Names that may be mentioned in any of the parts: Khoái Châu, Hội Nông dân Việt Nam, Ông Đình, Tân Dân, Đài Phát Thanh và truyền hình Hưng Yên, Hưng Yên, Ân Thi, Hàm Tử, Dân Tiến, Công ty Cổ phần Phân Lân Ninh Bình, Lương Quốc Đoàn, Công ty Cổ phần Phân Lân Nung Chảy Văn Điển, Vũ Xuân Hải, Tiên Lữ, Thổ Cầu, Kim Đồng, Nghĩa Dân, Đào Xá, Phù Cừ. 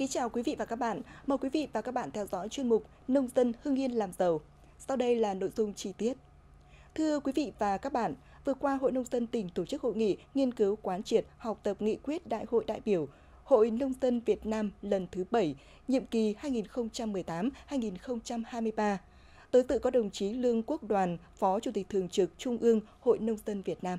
kính chào quý vị và các bạn. Mời quý vị và các bạn theo dõi chuyên mục Nông dân Hưng Yên làm giàu. Sau đây là nội dung chi tiết. Thưa quý vị và các bạn, vừa qua Hội Nông dân tỉnh tổ chức hội nghị nghiên cứu quán triệt học tập nghị quyết Đại hội đại biểu Hội Nông dân Việt Nam lần thứ 7, nhiệm kỳ 2018-2023. Tới dự có đồng chí Lương Quốc Đoàn, Phó Chủ tịch Thường trực Trung ương Hội Nông dân Việt Nam.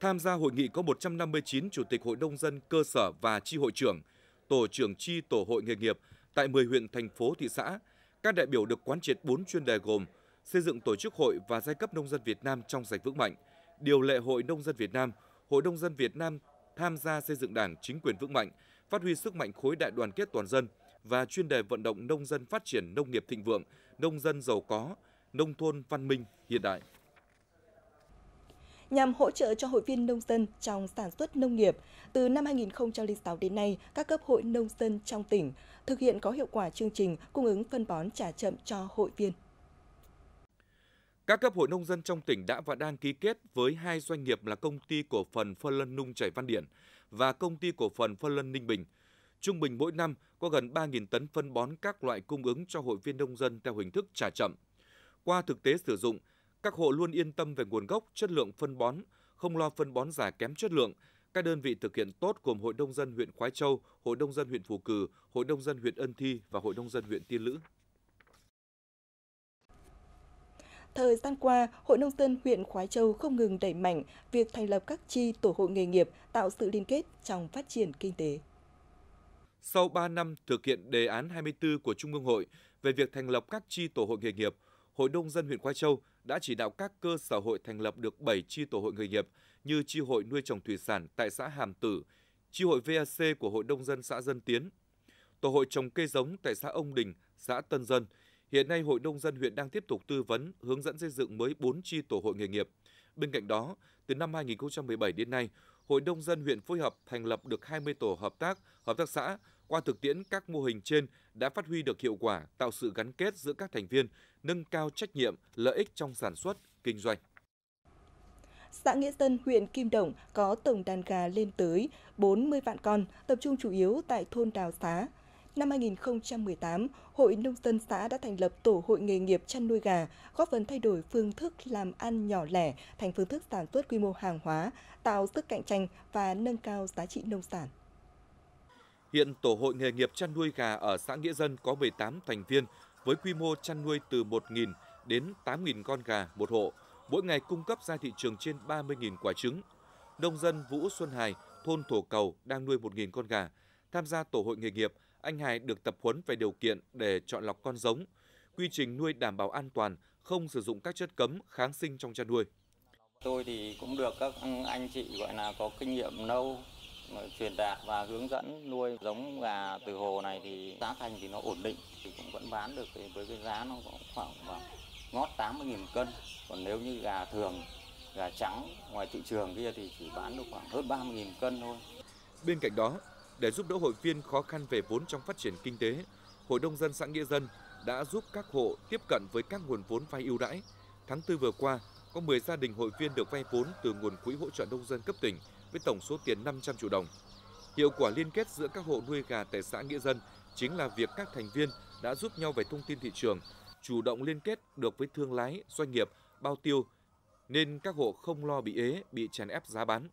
Tham gia hội nghị có 159 Chủ tịch Hội Nông dân cơ sở và chi hội trưởng, tổ trưởng chi tổ hội nghề nghiệp tại 10 huyện, thành phố, thị xã. Các đại biểu được quán triệt 4 chuyên đề gồm xây dựng tổ chức hội và giai cấp nông dân Việt Nam trong sạch vững mạnh, điều lệ Hội Nông dân Việt Nam, Hội Nông dân Việt Nam tham gia xây dựng đảng, chính quyền vững mạnh, phát huy sức mạnh khối đại đoàn kết toàn dân và chuyên đề vận động nông dân phát triển nông nghiệp thịnh vượng, nông dân giàu có, nông thôn văn minh, hiện đại. Nhằm hỗ trợ cho hội viên nông dân trong sản xuất nông nghiệp, từ năm 2006 đến nay, các cấp hội nông dân trong tỉnh thực hiện có hiệu quả chương trình cung ứng phân bón trả chậm cho hội viên. Các cấp hội nông dân trong tỉnh đã và đang ký kết với 2 doanh nghiệp là Công ty Cổ phần Phân Lân Nung Chảy Văn Điển và Công ty Cổ phần Phân Lân Ninh Bình. Trung bình mỗi năm có gần 3.000 tấn phân bón các loại cung ứng cho hội viên nông dân theo hình thức trả chậm. Qua thực tế sử dụng, các hộ luôn yên tâm về nguồn gốc, chất lượng phân bón, không lo phân bón giả kém chất lượng. Các đơn vị thực hiện tốt gồm Hội Nông dân huyện Khoái Châu, Hội Nông dân huyện Phù Cừ, Hội Nông dân huyện Ân Thi và Hội Nông dân huyện Tiên Lữ. Thời gian qua, Hội Nông dân huyện Khoái Châu không ngừng đẩy mạnh việc thành lập các chi tổ hội nghề nghiệp, tạo sự liên kết trong phát triển kinh tế. Sau 3 năm thực hiện đề án 24 của Trung ương Hội về việc thành lập các chi tổ hội nghề nghiệp, Hội Nông dân huyện Khoái Châu đã chỉ đạo các cơ sở hội thành lập được 7 chi tổ hội nghề nghiệp như chi hội nuôi trồng thủy sản tại xã Hàm Tử, chi hội VAC của Hội Nông dân xã Dân Tiến, tổ hội trồng cây giống tại xã Ông Đình, xã Tân Dân. Hiện nay, Hội Nông dân huyện đang tiếp tục tư vấn, hướng dẫn xây dựng mới 4 chi tổ hội nghề nghiệp. Bên cạnh đó, từ năm 2017 đến nay, Hội Nông dân huyện phối hợp thành lập được 20 tổ hợp tác xã. Qua thực tiễn, các mô hình trên đã phát huy được hiệu quả, tạo sự gắn kết giữa các thành viên, nâng cao trách nhiệm, lợi ích trong sản xuất, kinh doanh. Xã Nghĩa Dân, huyện Kim Đồng có tổng đàn gà lên tới 40 vạn con, tập trung chủ yếu tại thôn Đào Xá. Năm 2018, Hội Nông dân xã đã thành lập tổ hội nghề nghiệp chăn nuôi gà, góp phần thay đổi phương thức làm ăn nhỏ lẻ thành phương thức sản xuất quy mô hàng hóa, tạo sức cạnh tranh và nâng cao giá trị nông sản. Hiện tổ hội nghề nghiệp chăn nuôi gà ở xã Nghĩa Dân có 18 thành viên với quy mô chăn nuôi từ 1.000 đến 8.000 con gà một hộ, mỗi ngày cung cấp ra thị trường trên 30.000 quả trứng. Nông dân Vũ Xuân Hải, thôn Thổ Cầu đang nuôi 1.000 con gà. Tham gia tổ hội nghề nghiệp, anh Hải được tập huấn về điều kiện để chọn lọc con giống, quy trình nuôi đảm bảo an toàn, không sử dụng các chất cấm, kháng sinh trong chăn nuôi. Tôi thì cũng được các anh chị gọi là có kinh nghiệm lâu truyền đạt và hướng dẫn nuôi giống gà từ hồ này thì giá thành thì nó ổn định, thì cũng vẫn bán được với cái giá nó khoảng ngót 80.000 cân. Còn nếu như gà thường, gà trắng ngoài thị trường kia thì chỉ bán được khoảng hơn 30.000 cân thôi. Bên cạnh đó, để giúp đỡ hội viên khó khăn về vốn trong phát triển kinh tế, Hội Nông dân xã Nghĩa Dân đã giúp các hộ tiếp cận với các nguồn vốn vay ưu đãi. Tháng 4 vừa qua, có 10 gia đình hội viên được vay vốn từ nguồn quỹ hỗ trợ nông dân cấp tỉnh với tổng số tiền 500 triệu đồng. Hiệu quả liên kết giữa các hộ nuôi gà tại xã Nghĩa Dân chính là việc các thành viên đã giúp nhau về thông tin thị trường, chủ động liên kết được với thương lái, doanh nghiệp, bao tiêu, nên các hộ không lo bị ế, bị chèn ép giá bán.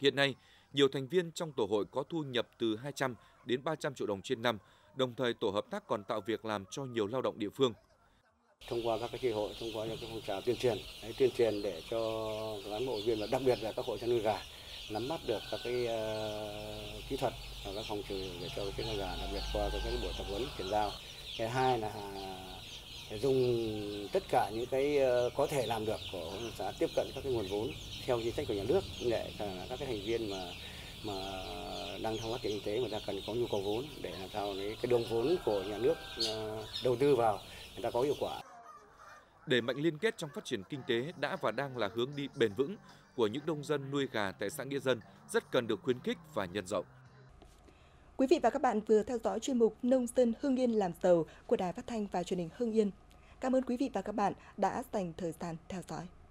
Hiện nay, nhiều thành viên trong tổ hội có thu nhập từ 200 đến 300 triệu đồng trên năm, đồng thời tổ hợp tác còn tạo việc làm cho nhiều lao động địa phương. Thông qua các cái chi hội, thông qua những cái phong trào tuyên truyền để cho cán bộ hội viên và đặc biệt là các hộ chăn nuôi gà nắm bắt được các cái kỹ thuật và các phòng trừ để cho cái nuôi gà, đặc biệt qua các cái buổi tập huấn chuyển giao. Cái hai là dùng tất cả những cái có thể làm được của xã tiếp cận các cái nguồn vốn theo chính sách của nhà nước để các cái thành viên mà đang trong phát triển kinh tế người ta cần có nhu cầu vốn để làm sao cái đồng vốn của nhà nước đầu tư vào người ta có hiệu quả. Đẩy mạnh liên kết trong phát triển kinh tế đã và đang là hướng đi bền vững của những nông dân nuôi gà tại xã Nghĩa Dân, rất cần được khuyến khích và nhân rộng. Quý vị và các bạn vừa theo dõi chuyên mục Nông dân Hưng Yên làm giàu của Đài Phát thanh và truyền hình Hưng Yên. Cảm ơn quý vị và các bạn đã dành thời gian theo dõi.